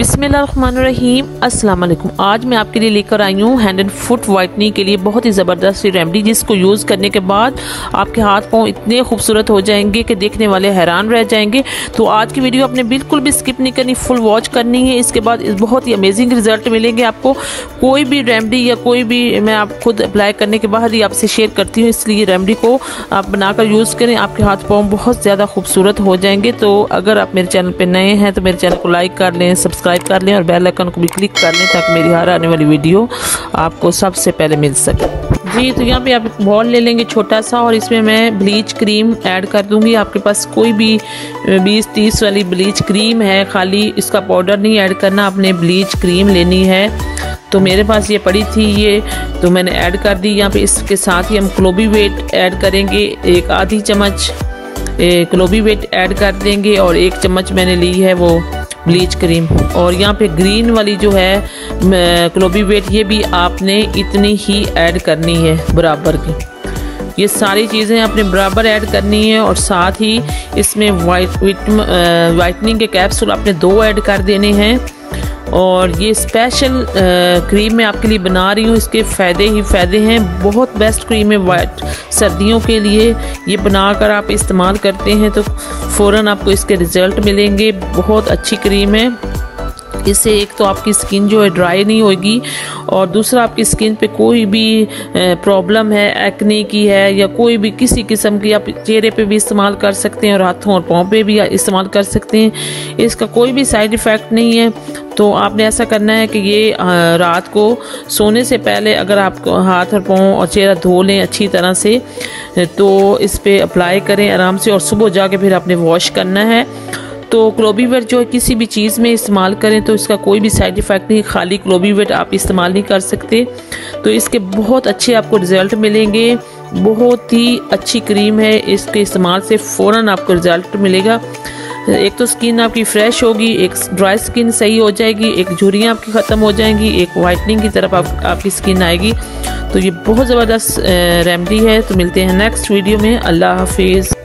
बिस्मिल्लाहिर्रहमानिर्रहीम अस्सलाम वालेकुम। आज मैं आपके लिए लेकर आई हूँ हैंड एंड फुट वाइटनिंग के लिए बहुत ही ज़बरदस्त रेमेडी, जिसको यूज़ करने के बाद आपके हाथ पाँव इतने खूबसूरत हो जाएंगे कि देखने वाले हैरान रह जाएंगे। तो आज की वीडियो आपने बिल्कुल भी स्किप नहीं करनी, फुल वॉच करनी है। इसके बाद बहुत ही अमेजिंग रिजल्ट मिलेंगे आपको। कोई भी रेमेडी या कोई भी मैं आप खुद अप्लाई करने के बाद ही आपसे शेयर करती हूँ, इसलिए रेमेडी को आप बनाकर यूज़ करें, आपके हाथ पाँव बहुत ज़्यादा खूबसूरत हो जाएंगे। तो अगर आप मेरे चैनल पर नए हैं तो मेरे चैनल को लाइक कर लें, सब्सक्राइब कर लें और बेल आइकन को भी क्लिक कर लें ताकि मेरी हर आने वाली वीडियो आपको सबसे पहले मिल सके जी। तो यहाँ पे आप बॉल ले लेंगे छोटा सा और इसमें मैं ब्लीच क्रीम ऐड कर दूँगी। आपके पास कोई भी 20-30 वाली ब्लीच क्रीम है, खाली इसका पाउडर नहीं ऐड करना, आपने ब्लीच क्रीम लेनी है। तो मेरे पास ये पड़ी थी, ये तो मैंने ऐड कर दी। यहाँ पे इसके साथ ही हम क्लोबीवेट ऐड करेंगे, एक आधी चम्मच क्लोबीवेट ऐड कर देंगे और एक चम्मच मैंने ली है वो ब्लीच क्रीम। और यहाँ पे ग्रीन वाली जो है क्लोबीवेट, ये भी आपने इतनी ही ऐड करनी है बराबर की। ये सारी चीज़ें आपने बराबर ऐड करनी है और साथ ही इसमें वाइटनिंग के कैप्सूल आपने 2 ऐड कर देने हैं। और ये स्पेशल क्रीम मैं आपके लिए बना रही हूँ, इसके फ़ायदे ही फ़ायदे हैं, बहुत बेस्ट क्रीम है वाइट सर्दियों के लिए। ये बनाकर आप इस्तेमाल करते हैं तो फ़ौरन आपको इसके रिज़ल्ट मिलेंगे। बहुत अच्छी क्रीम है, इससे एक तो आपकी स्किन जो है ड्राई नहीं होगी और दूसरा आपकी स्किन पे कोई भी प्रॉब्लम है, एक्ने की है या कोई भी किसी किस्म की, आप चेहरे पे भी इस्तेमाल कर सकते हैं और हाथों और पाँव पे भी इस्तेमाल कर सकते हैं। इसका कोई भी साइड इफ़ेक्ट नहीं है। तो आपने ऐसा करना है कि ये रात को सोने से पहले अगर आप हाथ और पाँव और चेहरा धो लें अच्छी तरह से तो इस पर अप्लाई करें आराम से और सुबह जाके फिर आपने वॉश करना है। तो क्लोबीवेट जो है किसी भी चीज़ में इस्तेमाल करें तो इसका कोई भी साइड इफ़ेक्ट नहीं, खाली क्लोबीवेट आप इस्तेमाल नहीं कर सकते। तो इसके बहुत अच्छे आपको रिज़ल्ट मिलेंगे, बहुत ही अच्छी क्रीम है, इसके इस्तेमाल से फ़ौरन आपको रिज़ल्ट मिलेगा। एक तो स्किन आपकी फ्रेश होगी, एक ड्राई स्किन सही हो जाएगी, एक झुर्रियाँ आपकी ख़त्म हो जाएंगी, एक वाइटनिंग की तरफ आपकी स्किन आएगी। तो ये बहुत ज़बरदस्त रेमेडी है। तो मिलते हैं नेक्स्ट वीडियो में, अल्लाह हाफिज़।